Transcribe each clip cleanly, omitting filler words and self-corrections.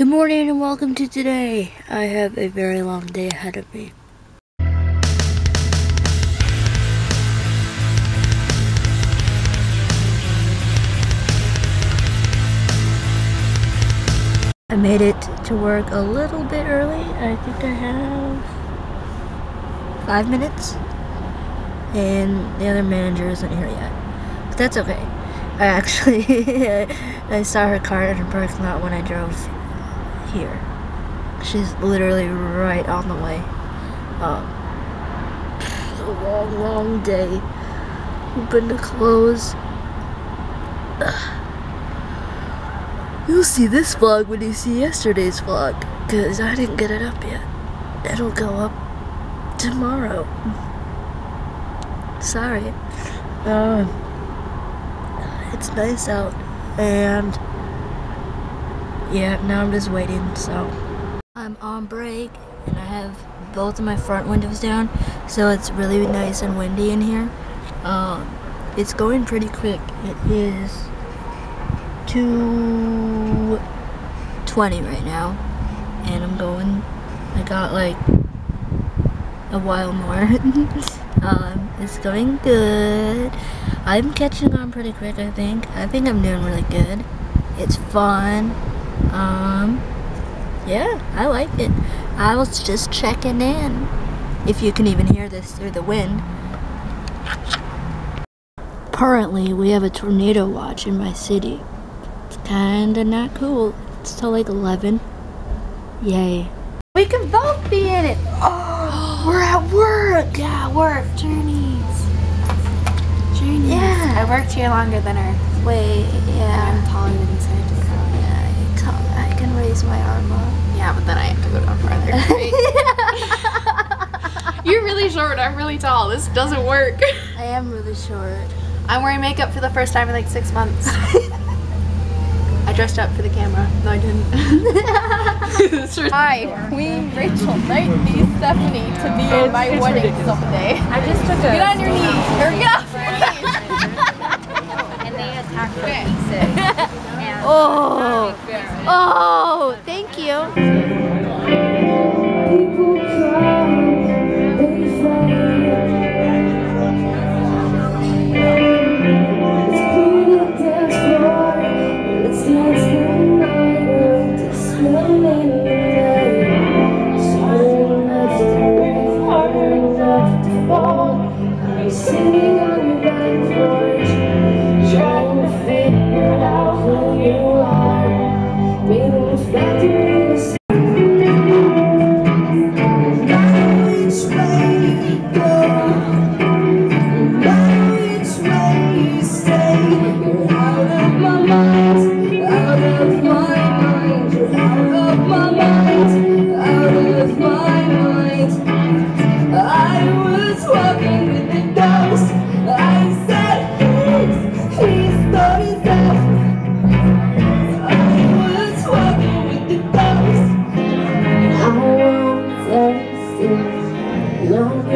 Good morning and welcome to today. I have a very long day ahead of me. I made it to work a little bit early. I think I have 5 minutes. And the other manager isn't here yet. But that's okay. I actually I saw her car in her parking lot when I drove here. She's literally right on the way. It's a long, long day. Open to close. You'll see this vlog when you see yesterday's vlog, because I didn't get it up yet. It'll go up tomorrow. Sorry. It's nice out, and yeah, now I'm just waiting, so. I'm on break, and I have both of my front windows down, so it's really nice and windy in here. It's going pretty quick. It is 2:20 right now, and I'm going, I got like a while more. It's going good. I'm catching on pretty quick, I think. I think I'm doing really good. It's fun. Yeah, I like it. I was just checking in. If you can even hear this through the wind. Currently, we have a tornado watch in my city. It's kinda not cool. It's till like 11. Yay. We can both be in it. Oh, we're at work. Yeah, work. Journeys. Yeah. I worked here longer than her. Wait, yeah. I'm taller than Sarah. I can raise my arm up. Yeah, but then I have to go down farther. Right? You're really short. I'm really tall. This doesn't work. I am really short. I'm wearing makeup for the first time in like 6 months. I dressed up for the camera. No, I didn't. Hi, Queen Rachel Knight needs Stephanie to be in my wedding someday. I just took a... Get on your knees. Or get off your knees. And they attacked the pieces. Oh, oh, thank you. Is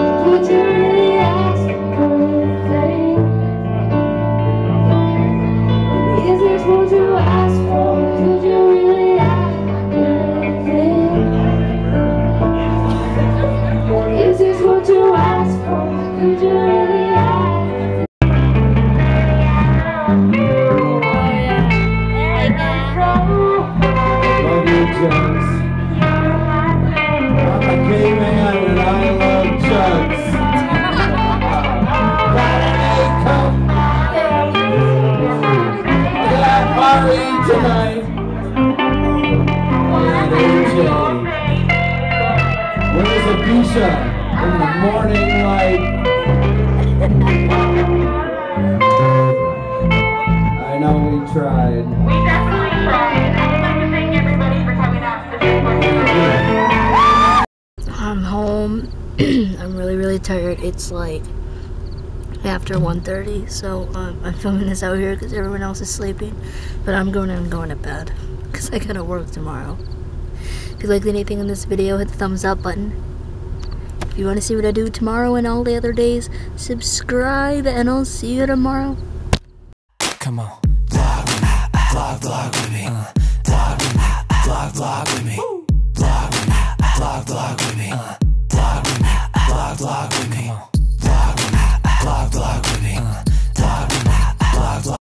this what you asked for? Could you really ask for? really tired. It's like after 1:30, so I'm filming this out here because everyone else is sleeping, but I'm going to bed because I gotta work tomorrow. If you liked anything in this video, hit the thumbs up button. If you want to see what I do tomorrow and all the other days, subscribe, and I'll see you tomorrow. Come on, vlog with me, vlog with me, vlog with me, vlog with me.